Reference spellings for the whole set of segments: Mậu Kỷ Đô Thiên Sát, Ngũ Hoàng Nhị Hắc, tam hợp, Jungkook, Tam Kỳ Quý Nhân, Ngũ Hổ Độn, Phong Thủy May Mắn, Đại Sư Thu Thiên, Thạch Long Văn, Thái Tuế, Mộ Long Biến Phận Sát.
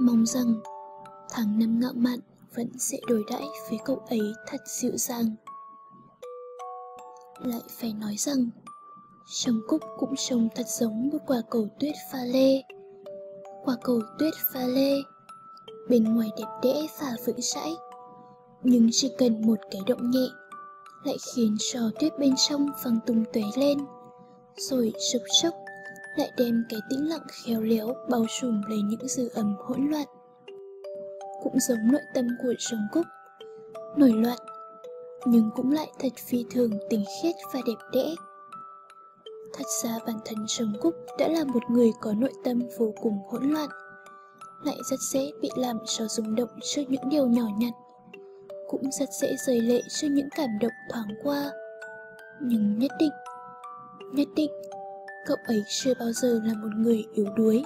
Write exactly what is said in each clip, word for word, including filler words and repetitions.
mong rằng tháng năm ngạo mạn vẫn sẽ đối đãi với cậu ấy thật dịu dàng. Lại phải nói rằng Jungkook cũng trông thật giống một quả cầu tuyết pha lê. Quả cầu tuyết pha lê bên ngoài đẹp đẽ và vững chãi, nhưng chỉ cần một cái động nhẹ lại khiến cho tuyết bên trong văng tung tóe lên, rồi chốc chốc lại đem cái tĩnh lặng khéo léo bao trùm lấy những dư âm hỗn loạn. Cũng giống nội tâm của Jungkook, nổi loạn nhưng cũng lại thật phi thường tinh khiết và đẹp đẽ. Thật ra bản thân Jungkook đã là một người có nội tâm vô cùng hỗn loạn, lại rất dễ bị làm cho rung động trước những điều nhỏ nhặt, cũng rất dễ rơi lệ trước những cảm động thoáng qua. Nhưng nhất định, nhất định cậu ấy chưa bao giờ là một người yếu đuối.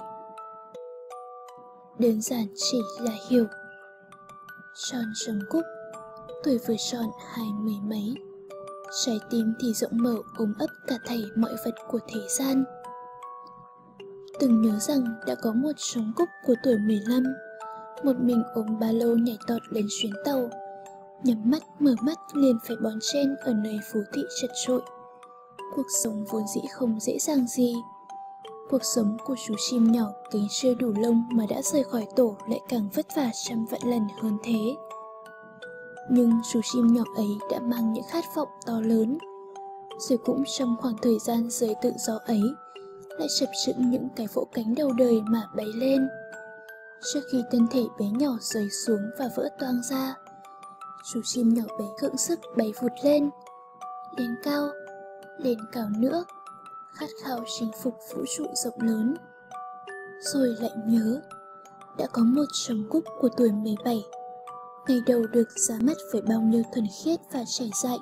Đơn giản chỉ là hiểu. Tròn Jungkook, tuổi vừa tròn hai mươi mấy, trái tim thì rộng mở ôm ấp cả thảy mọi vật của thế gian. Từng nhớ rằng đã có một Jungkook của tuổi mười lăm, một mình ôm ba lô nhảy tọt lên chuyến tàu, nhắm mắt mở mắt liền phải bón chen ở nơi phố thị chật trội. Cuộc sống vốn dĩ không dễ dàng gì. Cuộc sống của chú chim nhỏ cánh chưa đủ lông mà đã rời khỏi tổ lại càng vất vả trăm vạn lần hơn thế. Nhưng chú chim nhỏ ấy đã mang những khát vọng to lớn, rồi cũng trong khoảng thời gian rời tự do ấy lại chập chững những cái vỗ cánh đầu đời mà bay lên, trước khi thân thể bé nhỏ rơi xuống và vỡ toang ra. Chú chim nhỏ bé cưỡng sức bay vụt lên, lên cao, lên cao nữa, khát khao chinh phục vũ trụ rộng lớn. Rồi lại nhớ, đã có một Jungkook của tuổi mười bảy, ngày đầu được ra mắt với bao nhiêu thuần khiết và trẻ dại,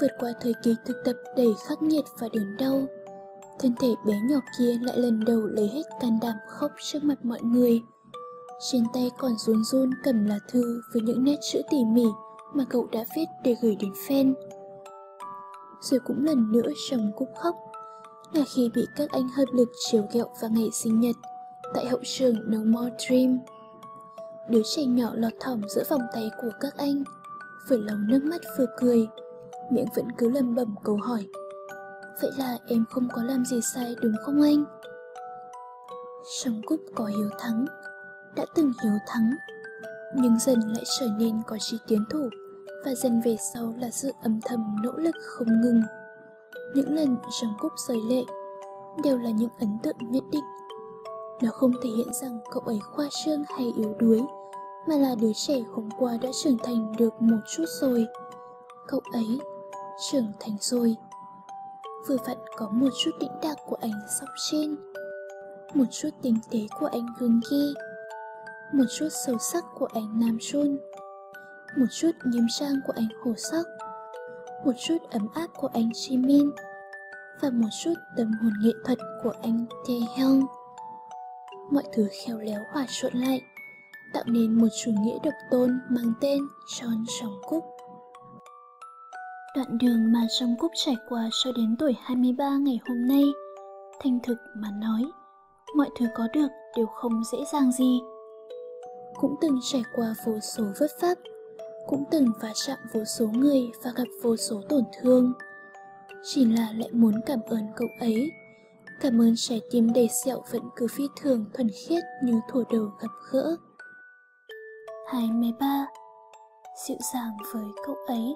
vượt qua thời kỳ thực tập đầy khắc nghiệt và đớn đau, thân thể bé nhỏ kia lại lần đầu lấy hết can đảm khóc trước mặt mọi người. Trên tay còn run run cầm lá thư với những nét chữ tỉ mỉ mà cậu đã viết để gửi đến fan. Rồi cũng lần nữa Jungkook khóc, là khi bị các anh hợp lực chiều ghẹo vào ngày sinh nhật tại hậu trường No More Dream. Đứa trẻ nhỏ lọt thỏm giữa vòng tay của các anh, vừa lau nước mắt vừa cười, miệng vẫn cứ lẩm bẩm câu hỏi: vậy là em không có làm gì sai đúng không anh? Jungkook có hiếu thắng, đã từng hiếu thắng, nhưng dần lại trở nên có trí tiến thủ, và dần về sau là sự âm thầm nỗ lực không ngừng. Những lần Jungkook rơi lệ đều là những ấn tượng nhất định. Nó không thể hiện rằng cậu ấy khoa trương hay yếu đuối, mà là đứa trẻ hôm qua đã trưởng thành được một chút rồi. Cậu ấy trưởng thành rồi. Vừa vặn có một chút đĩnh đạc của anh sóc trên, một chút tinh tế của anh Hương Ghi, một chút sâu sắc của anh Nam Chun, một chút nghiêm trang của anh Hồ Sắc, một chút ấm áp của anh Jimin, và một chút tâm hồn nghệ thuật của anh Taehyung. Mọi thứ khéo léo hòa trộn lại, tạo nên một chủ nghĩa độc tôn mang tên Tròn Jungkook. Đoạn đường mà Jungkook trải qua cho đến tuổi hai mươi ba ngày hôm nay, thành thực mà nói, mọi thứ có được đều không dễ dàng gì. Cũng từng trải qua vô số vấp váp, cũng từng va chạm vô số người và gặp vô số tổn thương. Chỉ là lại muốn cảm ơn cậu ấy, cảm ơn trái tim đầy sẹo vẫn cứ phi thường thuần khiết như thuở đầu gặp gỡ. hai mươi ba, dịu dàng với cậu ấy.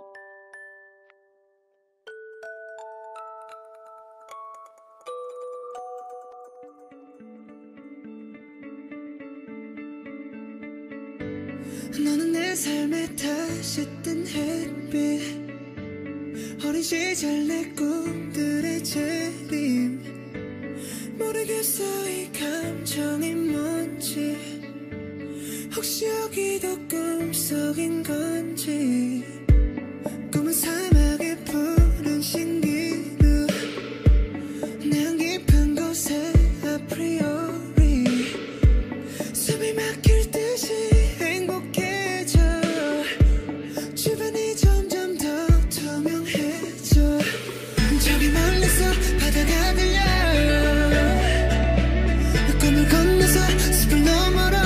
너는 내 삶에 다시 뜬 햇빛, 어린 시절 내 꿈들의 재림. 모르겠어 이 감정이 뭔지, 혹시 여기도 꿈속인 건지. 꿈은 사막에 푸른 신기루, 난 깊은 곳에 아프리오리 숨이 막힐 듯이 숲을 넘어라.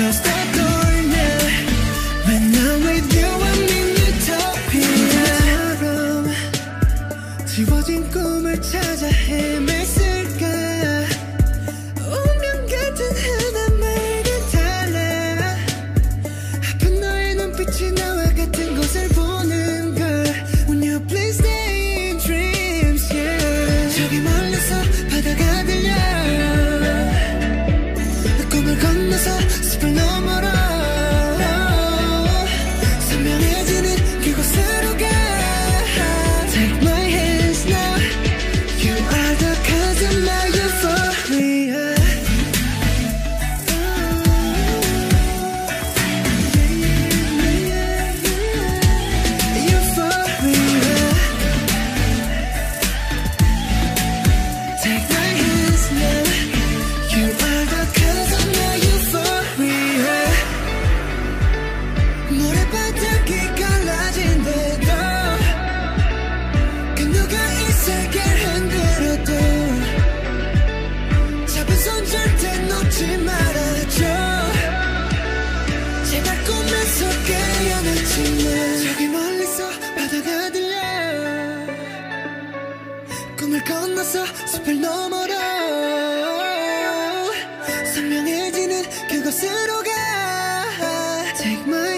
Take my